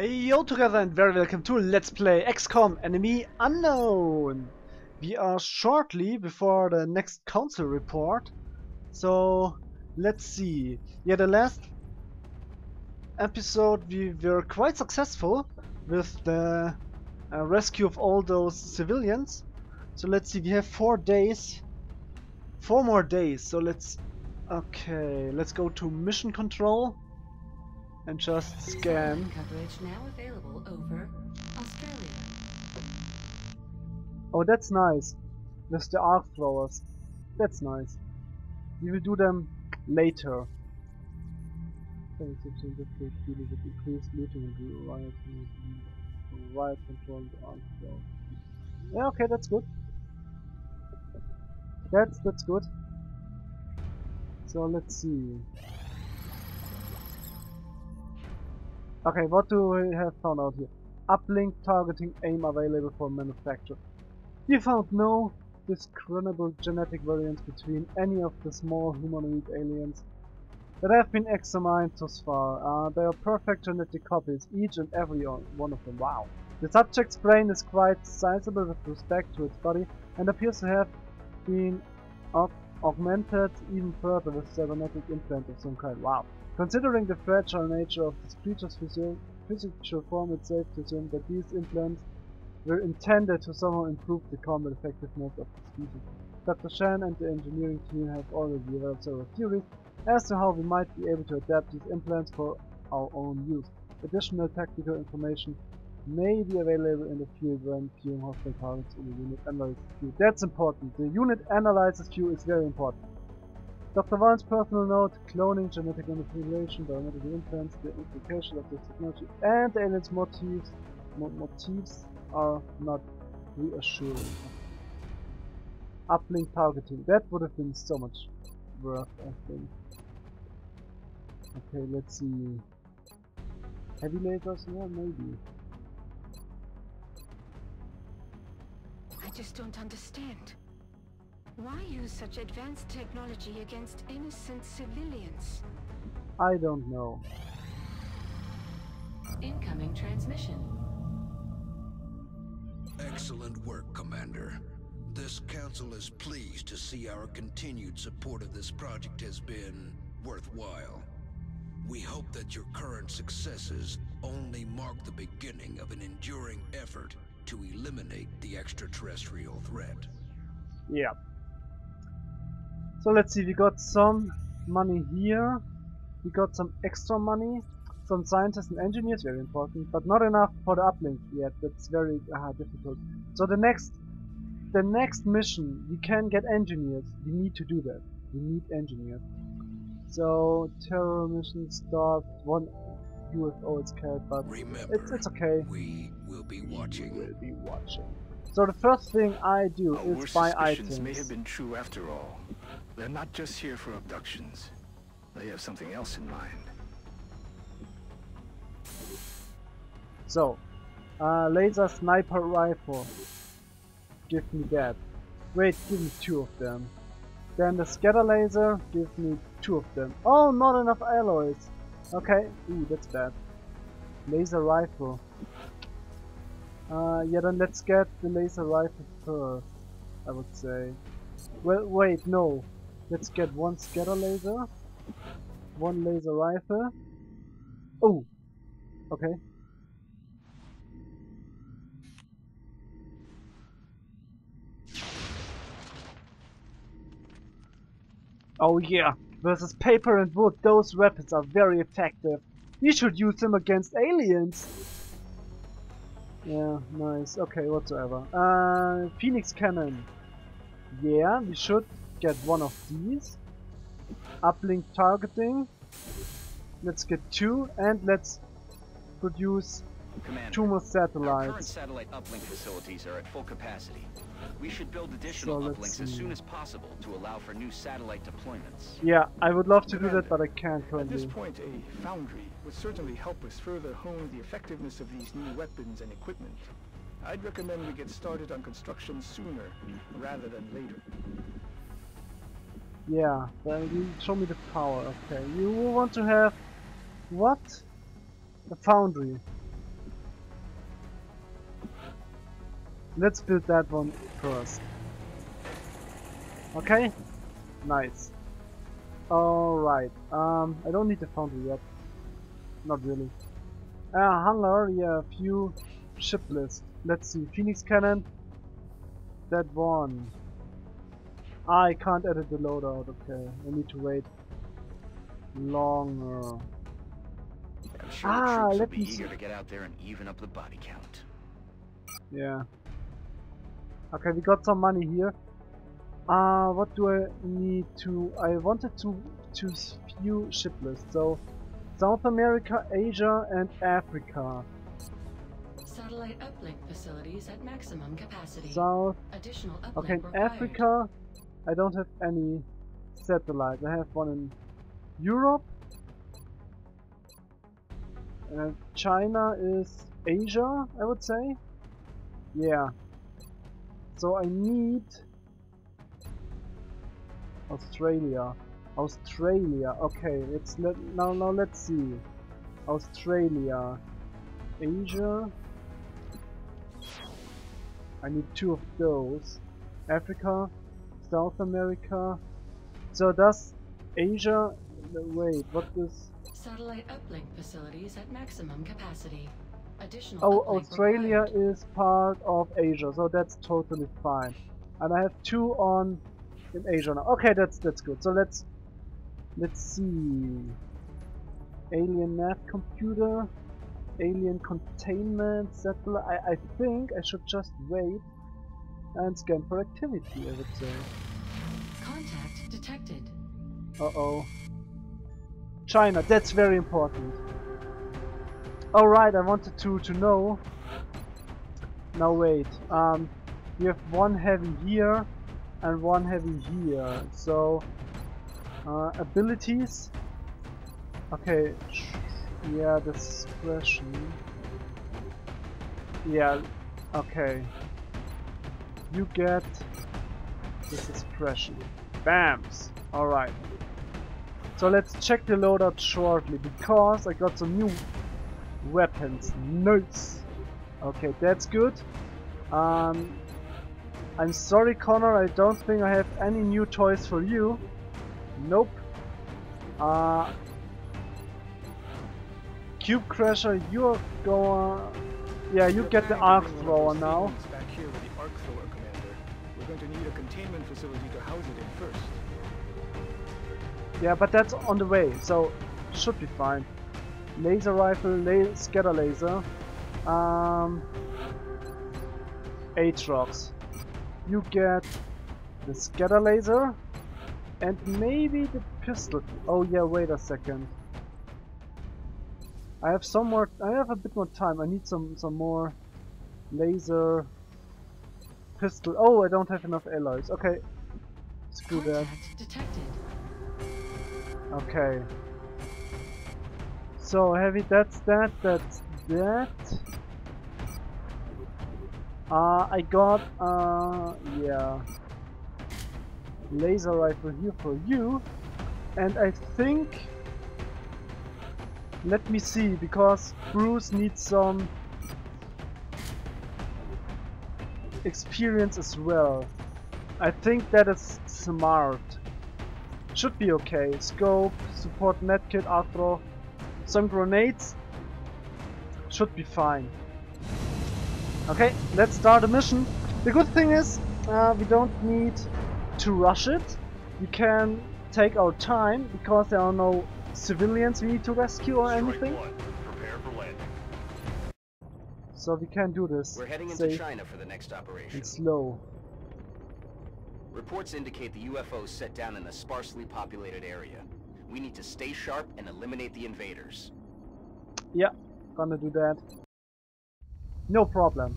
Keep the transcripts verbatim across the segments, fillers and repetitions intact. Hey yo together and very welcome to Let's Play X COM Enemy Unknown! We are shortly before the next council report, so let's see. Yeah, the last episode we were quite successful with the uh, rescue of all those civilians. So let's see, we have four days, four more days, so let's... Okay, let's go to mission control. And just scan. Coverage now available over Australia. Oh, that's nice. With the Arc Throwers. That's nice. We will do them later. Yeah, okay, that's good. That's that's good. So let's see. Okay, what do we have found out here? Uplink targeting aim available for manufacture. We found no discernible genetic variants between any of the small humanoid aliens that have been examined thus far. Uh, they are perfect genetic copies, each and every one of them. Wow. The subject's brain is quite sizable with respect to its body and appears to have been aug augmented even further with cybernetic implant of some kind. Wow. Considering the fragile nature of this creature's physical form, it's safe to assume that these implants were intended to somehow improve the combat effectiveness of the species. Doctor Shan and the engineering team have already developed several theories as to how we might be able to adapt these implants for our own use. Additional tactical information may be available in the field when viewing hostile targets in the unit analysis queue. That's important. The unit analysis queue is very important. Doctor Warren's personal note, cloning, genetic manipulation, biomedical implants, the implication of this technology, and the aliens' motives, mo motives are not reassuring. Uplink targeting, that would have been so much worth, I think. Okay, let's see. Heavy lasers? Yeah, maybe. I just don't understand. Why use such advanced technology against innocent civilians? I don't know. Incoming transmission. Excellent work, Commander. This council is pleased to see our continued support of this project has been worthwhile. We hope that your current successes only mark the beginning of an enduring effort to eliminate the extraterrestrial threat. Yeah. So let's see, we got some money here, we got some extra money, some scientists and engineers, very important, but not enough for the uplink yet. That's very uh, difficult. So the next the next mission, we can get engineers, we need to do that, we need engineers. So terror mission start, one U F O is carried, but remember, it's, it's okay, we will be watching. We will be watching. So the first thing I do Our is buy items. May have been true after all. They're not just here for abductions. They have something else in mind. So, uh, laser sniper rifle. Give me that. Wait, give me two of them. Then the scatter laser. Give me two of them. Oh, not enough alloys. Okay. Ooh, that's bad. Laser rifle. Uh, yeah, then let's get the laser rifle first, I would say. Well, wait, no. Let's get one scatter laser, one laser rifle. Oh, okay. Oh yeah, versus paper and wood, those weapons are very effective. You should use them against aliens. Yeah, nice. Okay, whatsoever. Uh, Phoenix Cannon. Yeah, we should get one of these. Uplink targeting. Let's get two, and let's produce Commander, two more satellites. Our current satellite uplink facilities are at full capacity. We should build additional so uplinks see. as soon as possible to allow for new satellite deployments. Yeah, I would love to Commander, do that, but I can't currently. At this point, a foundry would certainly help us further hone the effectiveness of these new weapons and equipment. I'd recommend we get started on construction sooner rather than later. Yeah, then you show me the power. Okay, you want to have what? A foundry. Let's build that one first. Okay, nice. Alright, um, I don't need the foundry yet. Not really. Uh, hunger, yeah, few ship list. Let's see, Phoenix Cannon. That one. I can't edit the loadout, okay. I need to wait longer. I'm sure ah, the troops let will be me eager see. to get out there and even up the body count. Yeah. Okay, we got some money here. Uh, what do I need to... I wanted to choose few ship lists, so South America, Asia and Africa. Satellite uplink facilities at maximum capacity. South... Additional uplink okay, in required. Africa, I don't have any satellites. I have one in Europe. And China is Asia, I would say. Yeah. So I need... Australia, Australia. Okay, it's let now. Now let's see. Australia, Asia. I need two of those. Africa, South America. So does Asia? Wait, what is? Satellite uplink facilities at maximum capacity. Additional. Oh, Australia required. is part of Asia, so that's totally fine. And I have two on. In Asia now. Okay, that's that's good. So let's let's see. Alien nav computer, alien containment satellite. I, I think I should just wait and scan for activity. I would say. Contact detected. Uh oh. China. That's very important. All right. I wanted to to know. Now wait. Um, we have one heavy here. And one heavy here, so uh, abilities. Okay, yeah, this expression. Yeah, okay. You get this expression. Bams! Alright. So let's check the loadout shortly because I got some new weapons. Nice! Okay, that's good. Um. I'm sorry, Connor, I don't think I have any new toys for you. Nope. Uh, Cube Crusher, you're going... Yeah, you get the Arc Thrower now. Back here with the Arc Thrower, Commander. We're going to need a containment facility to house it in first. Yeah, but that's on the way, so should be fine. Laser rifle, la scatter laser. Um, Aatrox. You get the scatter laser and maybe the pistol. Oh yeah, wait a second. I have some more. I have a bit more time. I need some some more laser pistol. Oh, I don't have enough alloys. Okay, screw that. Okay. So heavy. That's that. That's that. Uh, I got, uh, yeah, laser rifle here for you, and I think, let me see, because Bruce needs some experience as well. I think that is smart. Should be okay. Scope, support medkit, Arthro, some grenades, should be fine. Okay, let's start a mission. The good thing is, uh, we don't need to rush it. We can take our time because there are no civilians we need to rescue or anything. Prepare for landing. So we can do this. We're heading into China for the next operation. It's slow. Reports indicate the U F Os set down in a sparsely populated area. We need to stay sharp and eliminate the invaders. Yeah, gonna do that. No problem.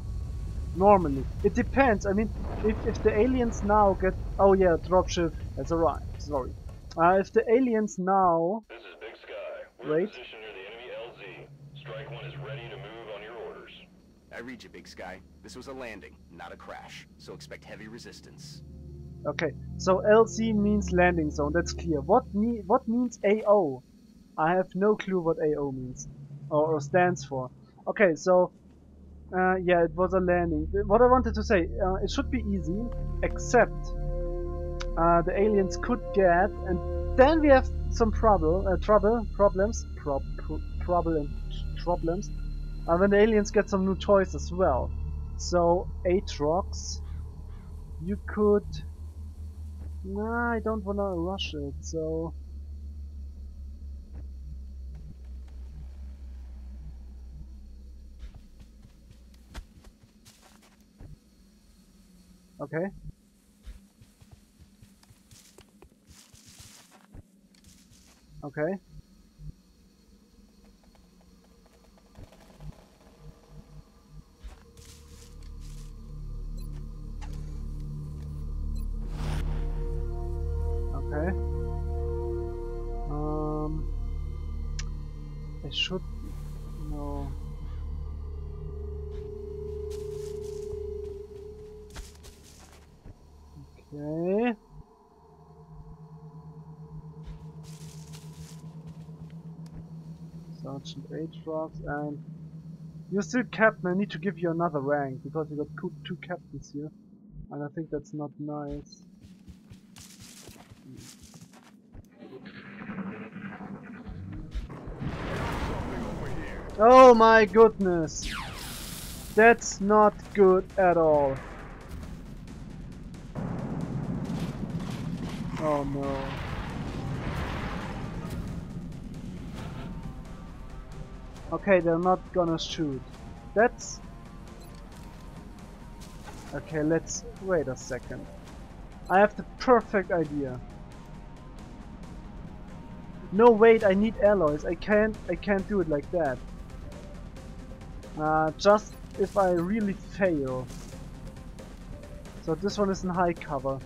Normally. It depends. I mean, if, if the aliens now get... Oh yeah, dropship has arrived. Sorry. Uh, if the aliens now... This is Big Sky. We're in position near the enemy L Z. Strike one is ready to move on your orders. I read you, Big Sky. This was a landing, not a crash. So expect heavy resistance. Okay. So L Z means landing zone. That's clear. What, me what means A O? I have no clue what A O means. Or, or stands for. Okay, so... Uh, yeah, it was a landing. What I wanted to say, uh, it should be easy, except uh, the aliens could get, and then we have some trouble, uh, trouble, problems, prob pro problem, problems, uh, when the aliens get some new toys as well. So Aatrox, you could. Nah, I don't wanna rush it. So. Okay. Okay. Okay. Um. I should. No. Okay. Sergeant Aatrox, and you're still captain. I need to give you another rank because we got two captains here, and I think that's not nice. Oh my goodness, that's not good at all. Oh no. Okay, they're not gonna shoot. That's... Okay, let's... Wait a second. I have the perfect idea. No, wait, I need alloys. I can't... I can't do it like that. Uh, just if I really fail. So this one is in high cover.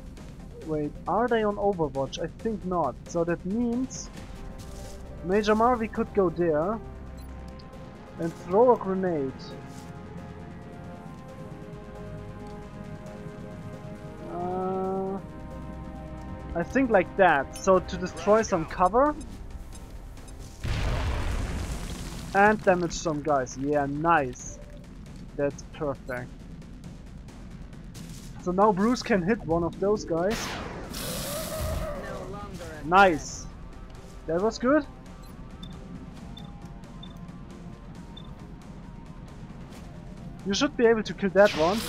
Wait, are they on Overwatch? I think not. So that means Major Marvy could go there and throw a grenade. Uh, I think like that. So to destroy some cover and damage some guys. Yeah, nice. That's perfect. So now Bruce can hit one of those guys. Nice. That was good. You should be able to kill that one.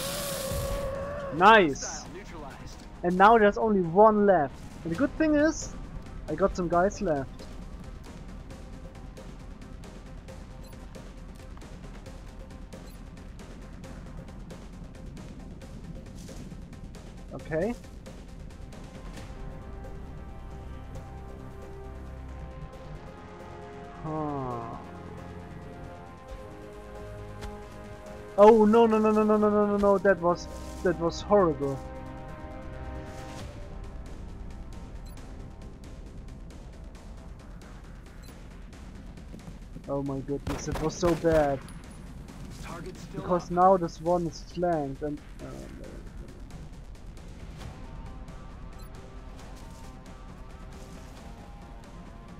Nice. And now there's only one left. And the good thing is, I got some guys left. Okay. Huh. Oh no no no no no no no no no! That was that was horrible. Oh my goodness! It was so bad. Because now this one is flanked and. Uh, no.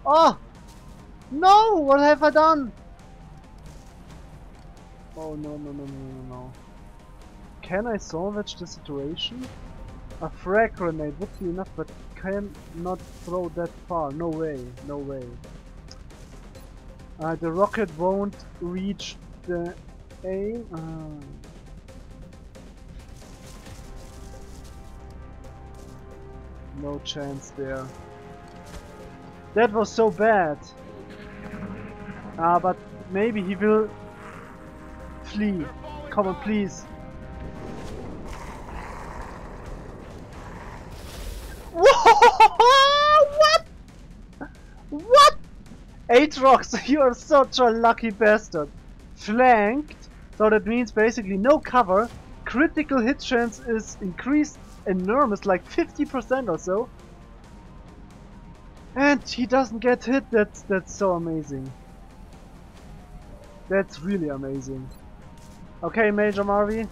Oh! No! What have I done? Oh no no no no no. Can I salvage the situation? A frag grenade would be enough, but can not throw that far. No way, no way. Uh, the rocket won't reach the aim. Uh. No chance there. That was so bad. Ah, uh, but maybe he will flee. Come on, please. What? What? Aatrox, you are such a lucky bastard. Flanked, so that means basically no cover. Critical hit chance is increased enormous, like fifty percent or so. And he doesn't get hit, that's, that's so amazing. That's really amazing. Okay, Major Marvy,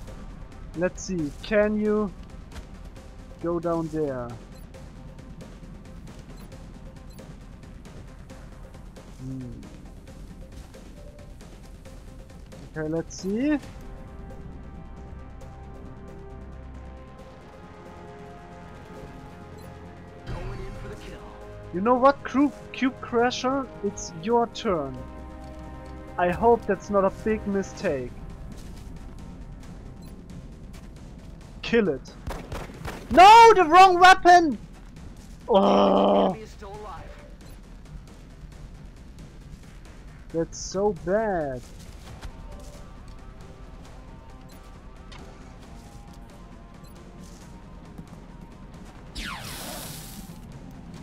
let's see, can you go down there? Hmm. Okay, let's see. You know what, Cube Crusher? It's your turn. I hope that's not a big mistake. Kill it. No, the wrong weapon! Oh. That's so bad.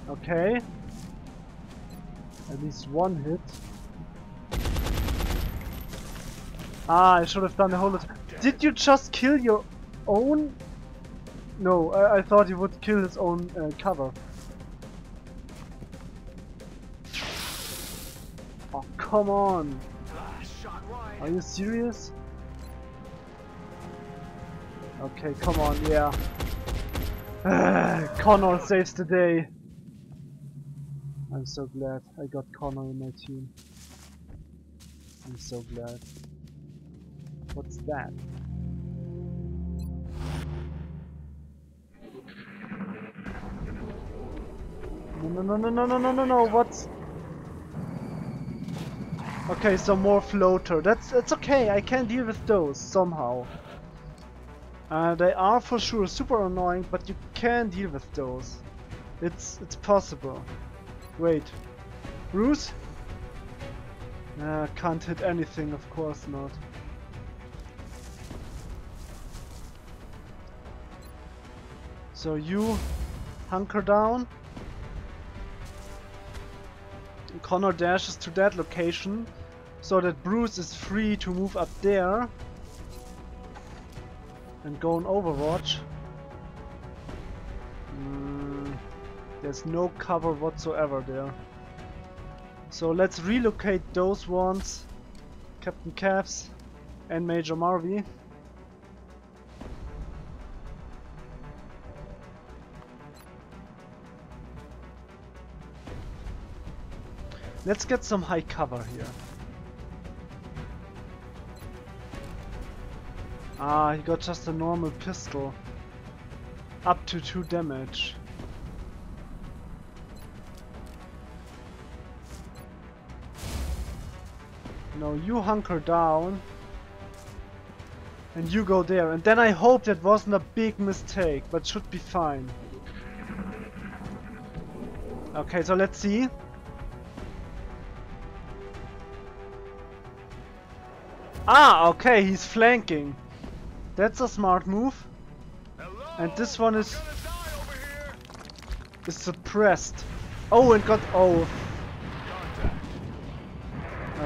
Okay. At least one hit. Ah, I should have done the whole lot. Did you just kill your own? No, I, I thought he would kill his own uh, cover. Oh, come on. Are you serious? Okay, come on, yeah. Connor saves the day. I'm so glad I got Connor in my team. I'm so glad. What's that? No, no, no, no, no, no, no, no, what's... Okay, so more floater. That's, it's okay, I can deal with those somehow. Uh, they are for sure super annoying, but you can deal with those. It's, it's possible. Wait, Bruce? Uh, can't hit anything, of course not. So you hunker down. Connor dashes to that location, so that Bruce is free to move up there and go on Overwatch. Mm, there's no cover whatsoever there. So let's relocate those ones, Captain Cavs and Major Marvy. Let's get some high cover here. Ah, he got just a normal pistol. Up to two damage. No, you hunker down. And you go there. And then I hope that wasn't a big mistake, but should be fine. Okay, so let's see. Ah, okay, he's flanking. That's a smart move. Hello, and this one is is suppressed. Oh, and got oh.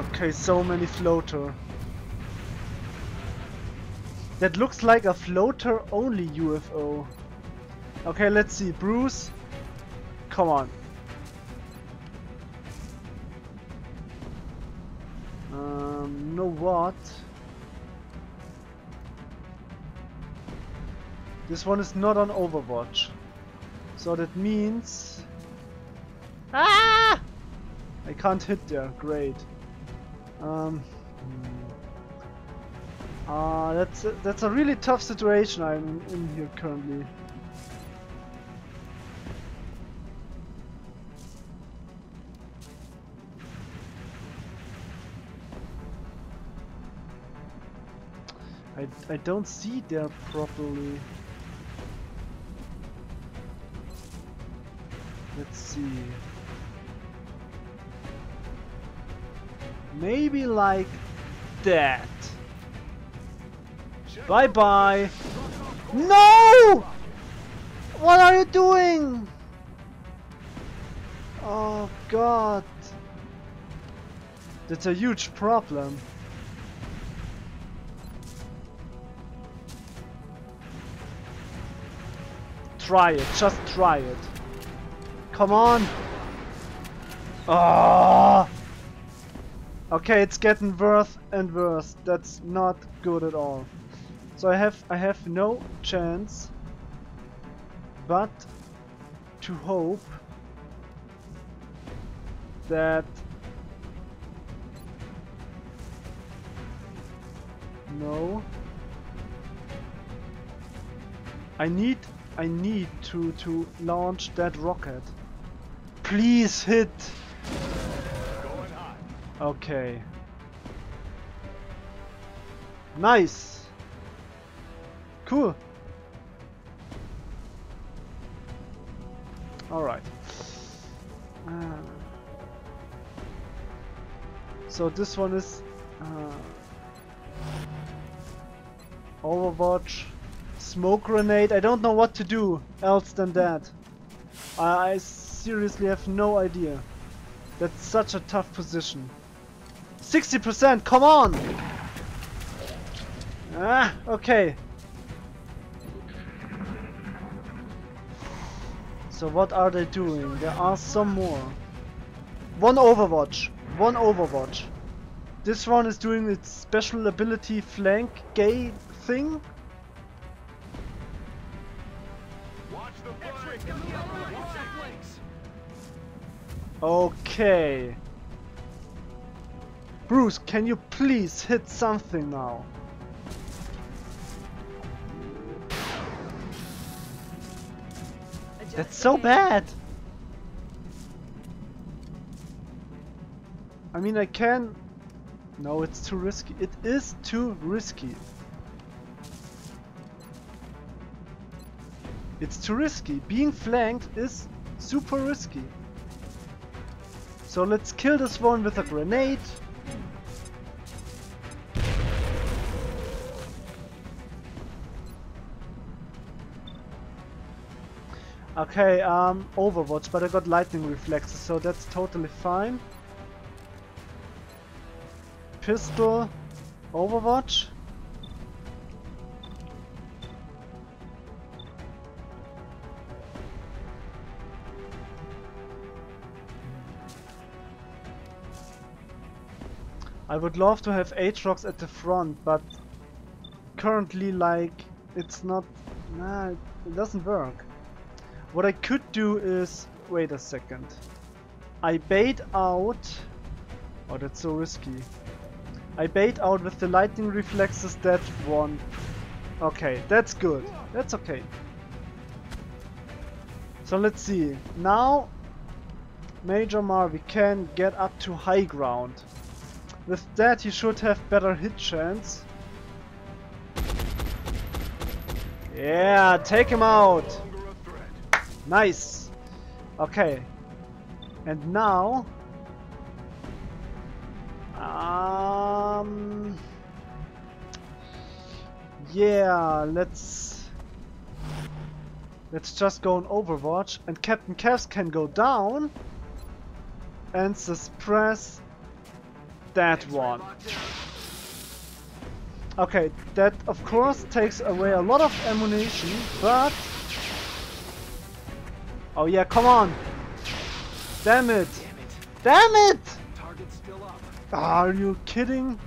Okay, so many floater. That looks like a floater only U F O. Okay, let's see, Bruce. Come on. Um, know what? This one is not on Overwatch, so that means ah! I can't hit there. Great. Um, hmm. uh, that's a, that's a really tough situation I'm in here currently. I, I don't see there properly. Let's see. Maybe like that. Bye bye. No! What are you doing? Oh God. That's a huge problem. Try it, just try it. Come on. Ah. Oh. Okay, it's getting worse and worse. That's not good at all. So I have I have no chance but to hope that no. I need I need to to launch that rocket. Please hit. Okay. Nice. Cool. All right. Uh, so this one is uh, Overwatch, smoke grenade. I don't know what to do else than that. I, I seriously have no idea. That's such a tough position. sixty percent, come on! Ah, okay. So what are they doing? There are some more. One Overwatch. One Overwatch. This one is doing its special ability flank gay thing. Okay. Bruce, can you please hit something now? That's so bad! I mean, I can... No, it's too risky. It is too risky. It's too risky. Being flanked is super risky. So let's kill this one with a grenade. Okay, um, Overwatch, but I got lightning reflexes, so that's totally fine. Pistol, Overwatch. I would love to have Aatrox at the front, but currently, like, it's not... Nah, it doesn't work. What I could do is, wait a second, I bait out, oh that's so risky, I bait out with the lightning reflexes that one, okay, that's good, that's okay. So let's see, now Major Marvy can get up to high ground, with that he should have better hit chance. Yeah, take him out! Nice! Okay. And now... Um... Yeah, let's... Let's just go on Overwatch and Captain Cavs can go down and suppress that one. Okay, that of course takes away a lot of ammunition, but... Oh yeah, come on! Damn it! Damn it! Damn it! Target's still up. Are you kidding?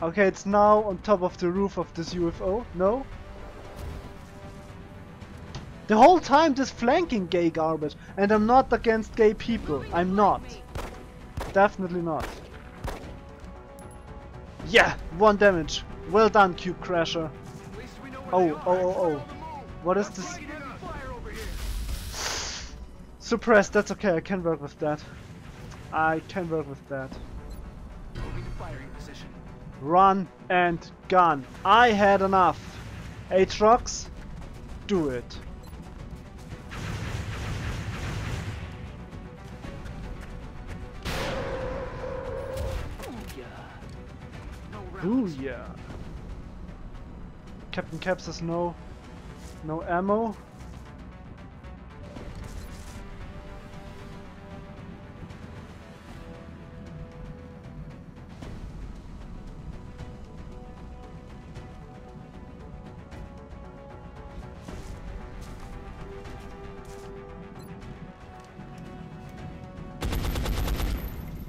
Okay, it's now on top of the roof of this U F O. No? The whole time this flanking gay garbage. And I'm not against gay people. I'm not. Definitely not. Yeah! One damage. Well done, Cube Crusher. Oh, oh, oh, oh. What is this? Suppressed, that's okay, I can work with that. I can work with that. Run and gun. I had enough. Aatrox, do it. Ooh yeah. Captain Cap says no. No ammo.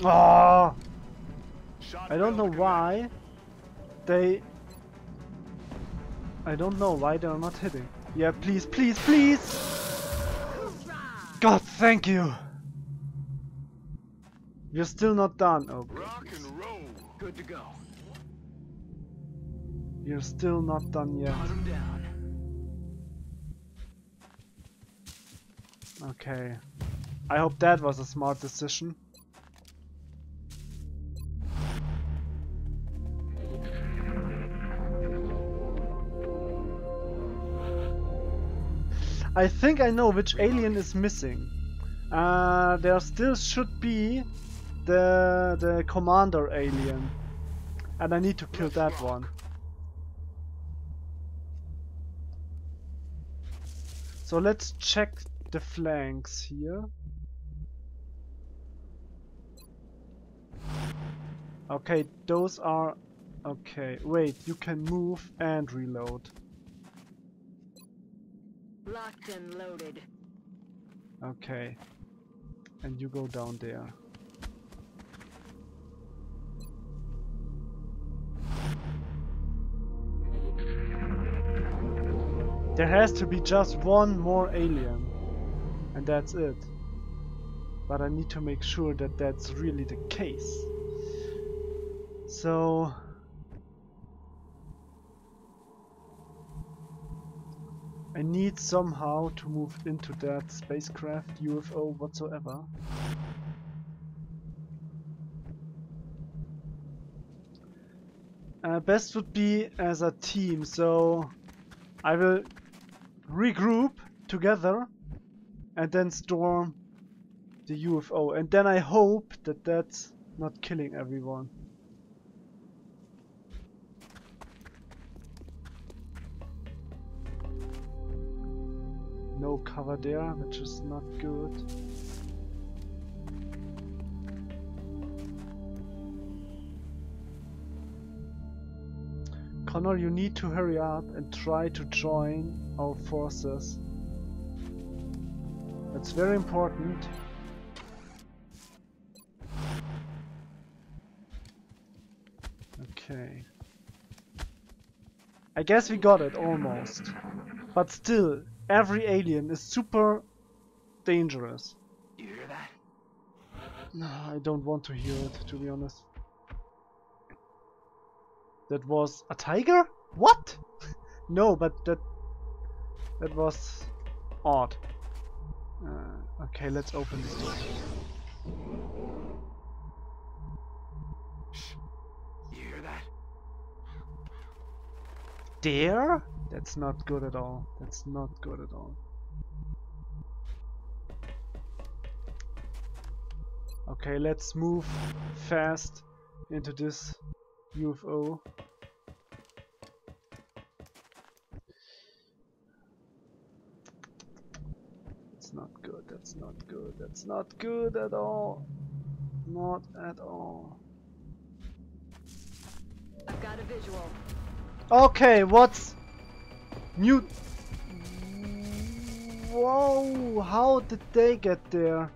Ah! I don't know why they... I don't know why they are not hitting. Yeah, please, please, please! God, thank you! You're still not done, okay. Rock and roll. Good to go. You're still not done yet. Okay. I hope that was a smart decision. I think I know which alien is missing. Uh, there still should be the the commander alien, and I need to kill that one. So let's check the flanks here. Okay, those are... Okay, wait, you can move and reload. Locked and loaded. Okay. And you go down there. There has to be just one more alien, and that's it. But I need to make sure that that's really the case. So... I need somehow to move into that spacecraft, U F O, whatsoever. Uh, best would be as a team, so I will regroup together and then storm the U F O, and then I hope that that's not killing everyone. No cover there, which is not good. Connor, you need to hurry up and try to join our forces. That's very important. Okay. I guess we got it, almost. But still, every alien is super dangerous. You hear that? No, I don't want to hear it, to be honest. That was a tiger? What? No, but that that was odd. Uh, okay, let's open this door. Shh. You hear that? There? That's not good at all. That's not good at all. Okay, let's move fast into this U F O. It's not good, that's not good, that's not good at all. Not at all. I've got a visual. Okay, what's mute? Whoa, how did they get there?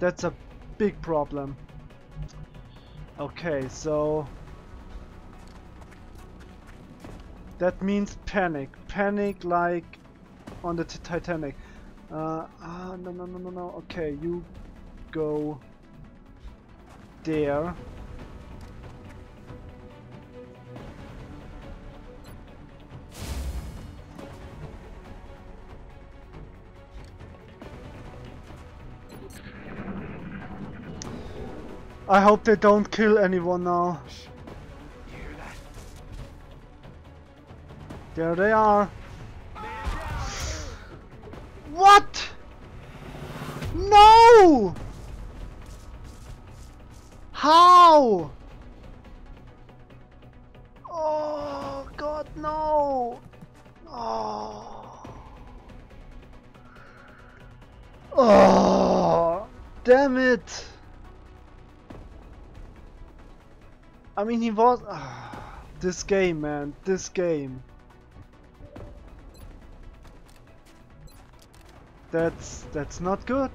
That's a big problem. Okay, so that means panic, panic like on the Titanic. Uh, ah, no, no, no, no, no. Okay, you go there. I hope they don't kill anyone now. There they are. What? No! How? Oh God, no! Oh. Oh. Damn it! I mean, he was... Uh, this game, man. This game. That's... that's not good.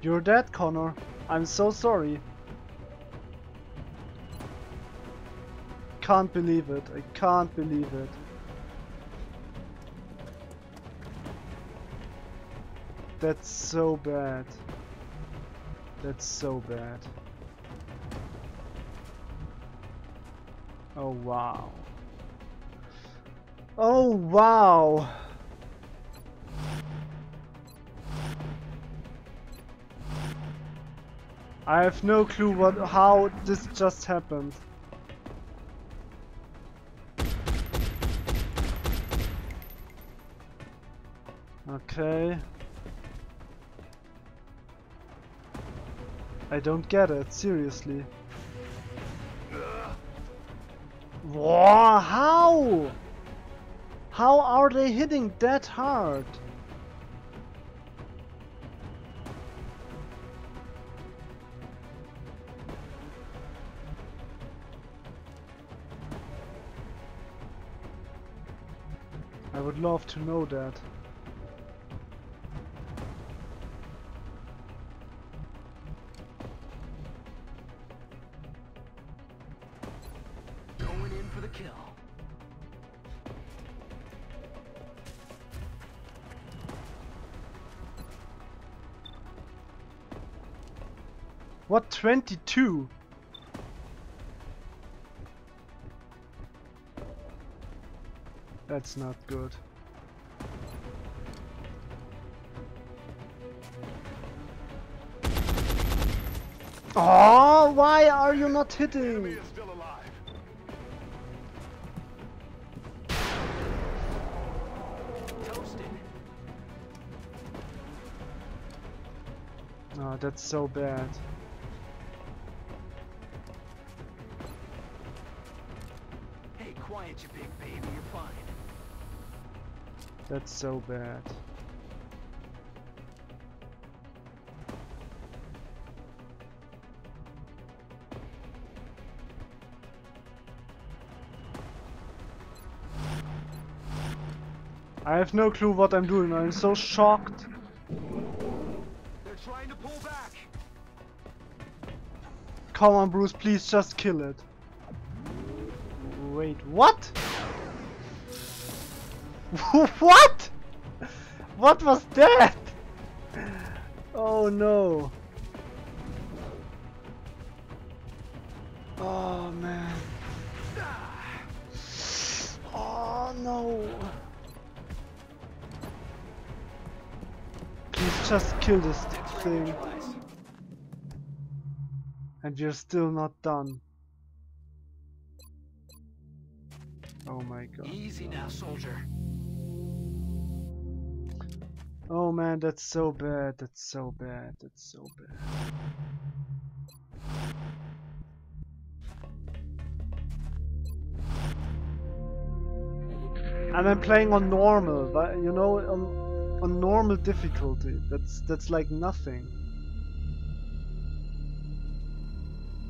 You're dead, Connor. I'm so sorry. Can't believe it. I can't believe it. That's so bad. That's so bad. Oh wow. Oh wow. I have no clue what how this just happened. Okay. I don't get it, seriously. Whoa, how? How are they hitting that hard? I would love to know that. What, twenty-two? That's not good. Oh, why are you not hitting me? Oh, that's so bad. Quiet, you big baby, you're fine. That's so bad. I have no clue what I'm doing. I'm so shocked. They're trying to pull back. Come on, Bruce, please just kill it. Wait, what? What? What was that? Oh no. Oh man. Oh no. Please just kill this thing. And we're still not done. Oh my god. Easy now, soldier. Oh man, that's so bad. That's so bad. That's so bad. And I'm playing on normal, but you know, on on normal difficulty. That's that's like nothing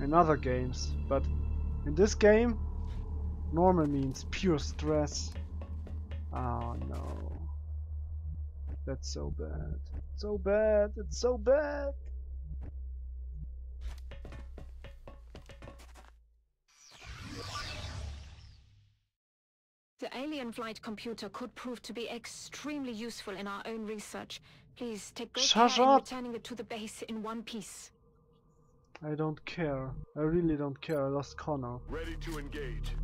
in other games, but in this game normal means pure stress. Oh no. That's so bad. So bad. It's so bad. The alien flight computer could prove to be extremely useful in our own research. Please take good care in returning it to the base in one piece. I don't care. I really don't care. I lost Connor. Ready to engage.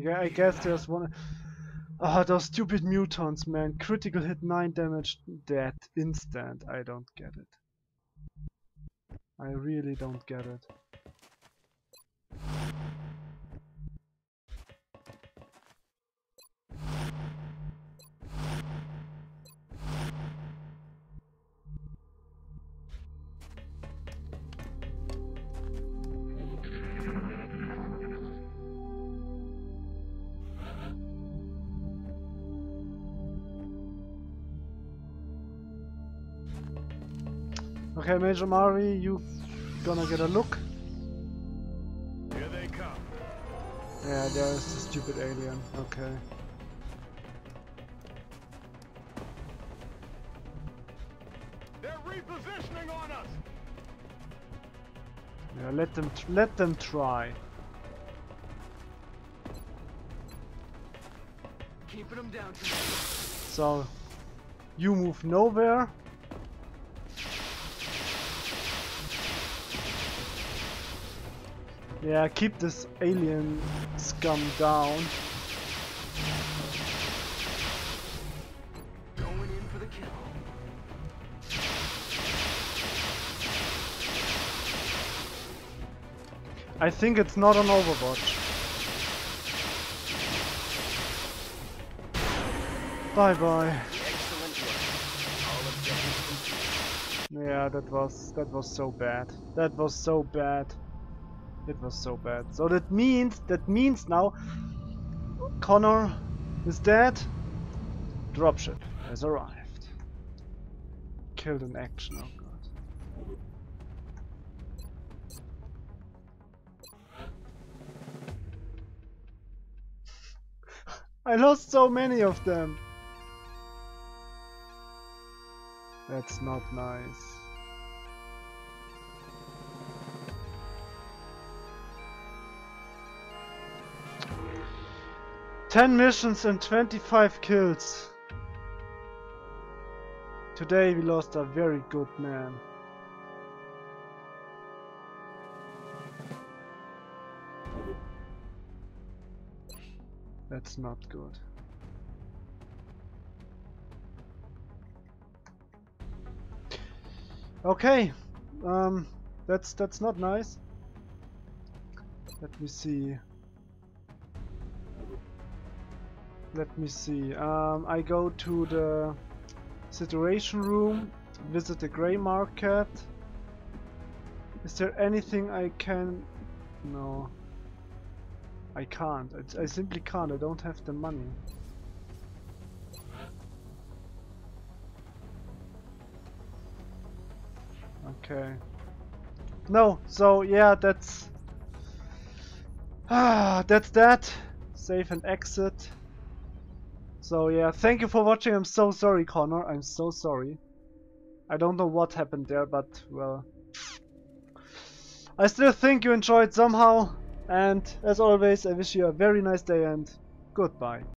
Yeah, I guess there's one. Ah, oh, those stupid mutants, man. Critical hit, nine damage, dead instant. I don't get it. I really don't get it. Okay, Major Marvy, you gonna get a look. Here they come. Yeah, there is the stupid alien. Okay. Yeah, let them let them try. Keeping them down. So you move nowhere. Yeah, keep this alien scum down. Going in for the kill. I think it's not an Overwatch. Bye bye. Yeah, that was that was so bad. That was so bad. It was so bad. So that means, that means now Connor is dead. Dropship has arrived. Killed in action, oh god. I lost so many of them. That's not nice. ten missions and twenty-five kills. Today we lost a very good man. That's not good. Okay, um, that's that's not nice. Let me see. Let me see. Um, I go to the situation room, visit the grey market. Is there anything I can? No. I can't. I, I simply can't. I don't have the money. Okay. No. So yeah, that's ah, that's that. Save and exit. So yeah, thank you for watching. I'm so sorry, Connor. I'm so sorry. I don't know what happened there, but well, I still think you enjoyed somehow. And as always, I wish you a very nice day and goodbye.